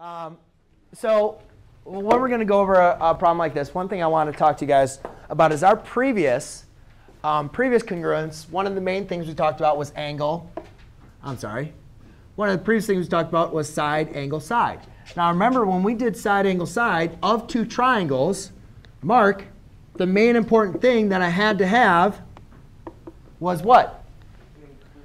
So when we're going to go over a problem like this, one thing I want to talk to you guys about is our previous congruence. One of the main things we talked about was angle. I'm sorry. One of the previous things we talked about was side, angle, side. Now remember, when we did side, angle, side of two triangles, mark, the main important thing that I had to have was what?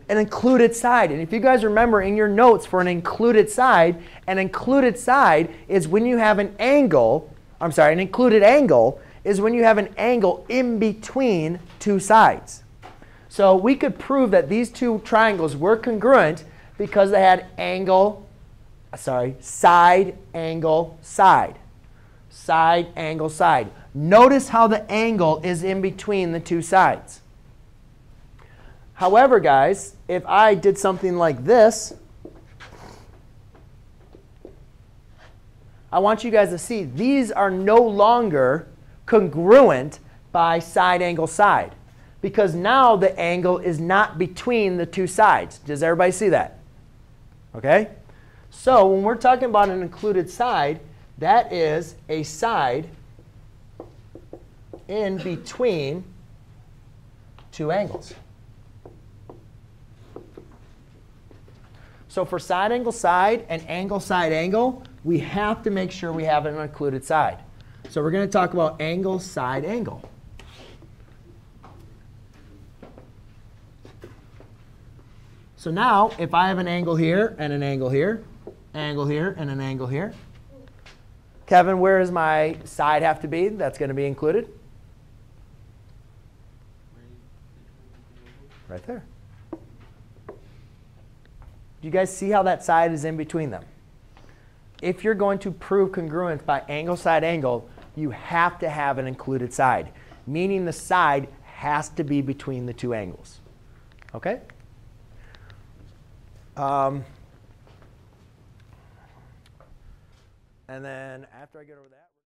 An included side. And if you guys remember in your notes for an included side is when you have an angle, I'm sorry, an included angle is when you have an angle in between two sides. So we could prove that these two triangles were congruent because they had angle, sorry, side, angle, side. Side, angle, side. Notice how the angle is in between the two sides. However, guys, if I did something like this, I want you guys to see these are no longer congruent by side, angle, side, because now the angle is not between the two sides. Does everybody see that? OK? So when we're talking about an included side, that is a side in between two angles. So for side, angle, side, and angle, side, angle, we have to make sure we have an included side. So we're going to talk about angle, side, angle. So now, if I have an angle here and an angle here, angle here and an angle here, Kevin, where does my side have to be? That's going to be included. Right there. Do you guys see how that side is in between them? If you're going to prove congruence by angle, side, angle, you have to have an included side, meaning the side has to be between the two angles. OK? And then after I get over that.